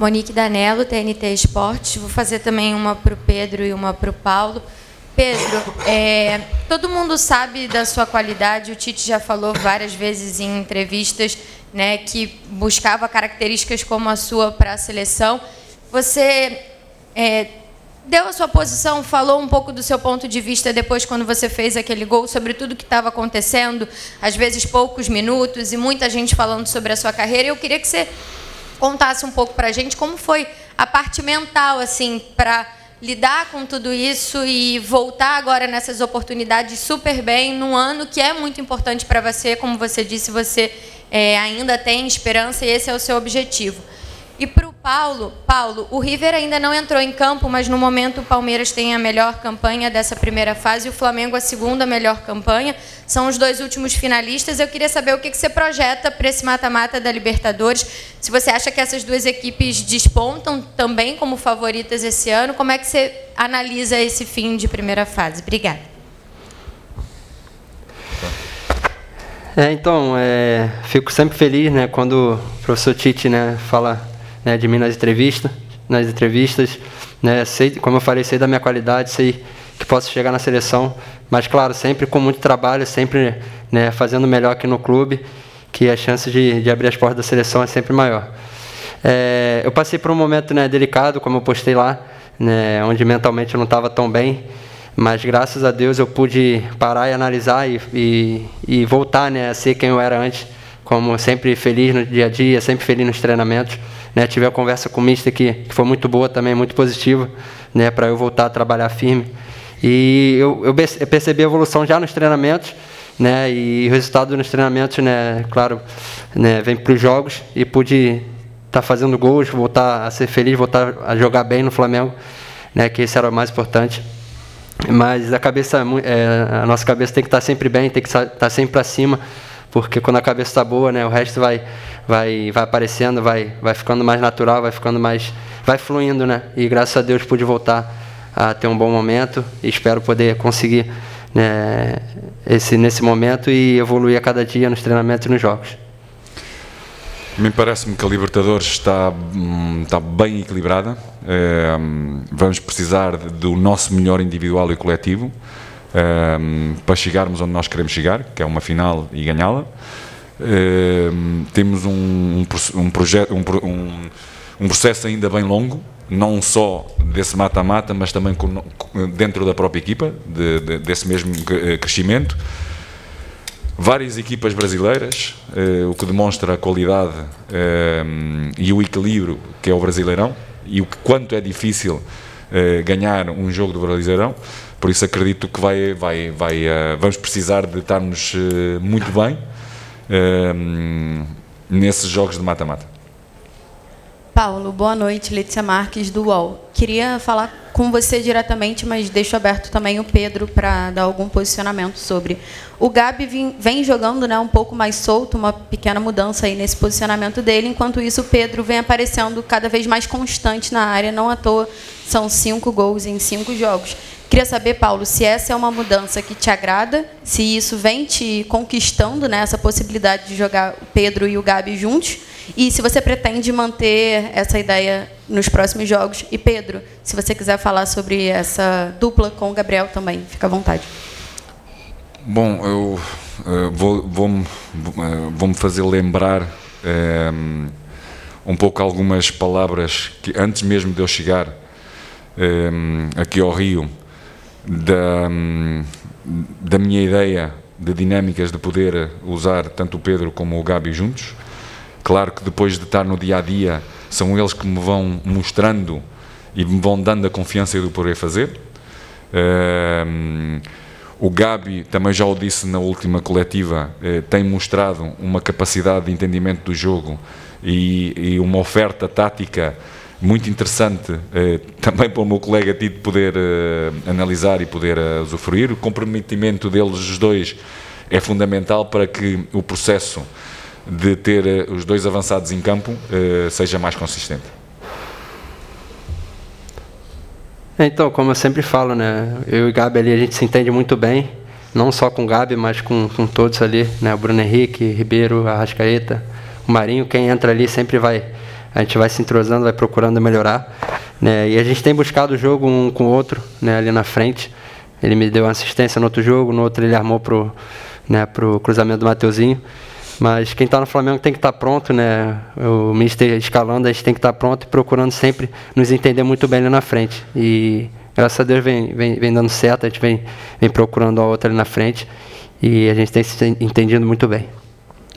Monique Danello, TNT Esportes. Vou fazer também uma para o Pedro e uma para o Paulo. Pedro, todo mundo sabe da sua qualidade, o Tite já falou várias vezes em entrevistas, né, que buscava características como a sua para a seleção. Você deu a sua posição, falou um pouco do seu ponto de vista depois quando você fez aquele gol, sobre tudo que estava acontecendo, às vezes poucos minutos e muita gente falando sobre a sua carreira. Eu queria que você contasse um pouco para a gente como foi a parte mental assim para lidar com tudo isso e voltar agora nessas oportunidades super bem, num ano que é muito importante para você, como você disse, você ainda tem esperança e esse é o seu objetivo. E para o Paulo, o River ainda não entrou em campo, mas no momento o Palmeiras tem a melhor campanha dessa primeira fase e o Flamengo a segunda melhor campanha. São os dois últimos finalistas. Eu queria saber o que você projeta para esse mata-mata da Libertadores. Se você acha que essas duas equipes despontam também como favoritas esse ano, como é que você analisa esse fim de primeira fase? Obrigada. Fico sempre feliz, né, quando o professor Tite, né, fala de mim nas entrevistas, né, sei, como eu falei, sei da minha qualidade, sei que posso chegar na seleção, mas claro, sempre com muito trabalho, sempre, né, fazendo melhor aqui no clube, que a chance de abrir as portas da seleção é sempre maior. Eu passei por um momento, né, delicado, como eu postei lá, né, onde mentalmente eu não estava tão bem, mas graças a Deus eu pude parar e analisar e voltar, né, a ser quem eu era antes, como sempre feliz no dia a dia, sempre feliz nos treinamentos. Né, tive a conversa com o Mister que foi muito boa também, muito positiva, né, para eu voltar a trabalhar firme. E eu percebi a evolução já nos treinamentos, né, e o resultado nos treinamentos, né, claro, né, vem para os jogos e pude estar fazendo gols, voltar a ser feliz, voltar a jogar bem no Flamengo, né, que esse era o mais importante. Mas a nossa cabeça tem que estar sempre bem, tem que estar sempre para cima, porque quando a cabeça está boa, né, o resto vai aparecendo, vai ficando mais natural, vai fluindo, né? E graças a Deus pude voltar a ter um bom momento e espero poder conseguir, né, nesse momento e evoluir a cada dia nos treinamentos e nos jogos. A mim parece-me que a Libertadores está bem equilibrada. Vamos precisar do nosso melhor individual e coletivo para chegarmos onde nós queremos chegar, que é uma final e ganhá-la. Temos um processo ainda bem longo, não só desse mata-mata, mas também dentro da própria equipa, desse mesmo crescimento. Várias equipas brasileiras, o que demonstra a qualidade e o equilíbrio que é o Brasileirão e o quanto é difícil ganhar um jogo do Brasileirão. Por isso acredito que vamos precisar de estarmos muito bem nesses jogos de mata-mata. Paulo, boa noite. Letícia Marques, do UOL. Queria falar com você diretamente, mas deixo aberto também o Pedro para dar algum posicionamento sobre. O Gabi vem jogando, né, um pouco mais solto, uma pequena mudança aí nesse posicionamento dele. Enquanto isso, o Pedro vem aparecendo cada vez mais constante na área. Não à toa, são 5 gols em 5 jogos. Queria saber, Paulo, se essa é uma mudança que te agrada, se isso vem te conquistando, né, essa possibilidade de jogar o Pedro e o Gabi juntos, e se você pretende manter essa ideia nos próximos jogos. E, Pedro, se você quiser falar sobre essa dupla com o Gabriel também, fica à vontade. Bom, eu vou-me fazer lembrar um pouco algumas palavras que, antes mesmo de eu chegar aqui ao Rio, da minha ideia de dinâmicas de poder usar tanto o Pedro como o Gabi juntos. Claro que depois de estar no dia-a-dia, são eles que me vão mostrando e me vão dando a confiança de eu poder fazer. O Gabi, também já o disse na última coletiva, tem mostrado uma capacidade de entendimento do jogo e uma oferta tática muito interessante, também para o meu colega Tite poder analisar e poder usufruir. O comprometimento deles, os dois, é fundamental para que o processo de ter os dois avançados em campo seja mais consistente. Então, como eu sempre falo, né, eu e o Gabi ali, a gente se entende muito bem, não só com o Gabi, mas com todos ali, né, o Bruno Henrique, Ribeiro, Arrascaeta, o Marinho, quem entra ali sempre vai a gente vai se entrosando, vai procurando melhorar, né? E a gente tem buscado o jogo um com o outro, né, ali na frente. Ele me deu uma assistência no outro jogo, no outro ele armou pro, né, pro cruzamento do Mateuzinho. Mas quem está no Flamengo tem que estar pronto, né? O mister escalando, a gente tem que estar pronto e procurando sempre nos entender muito bem ali na frente. E graças a Deus vem dando certo, a gente vem procurando a outra ali na frente e a gente tem se entendido muito bem.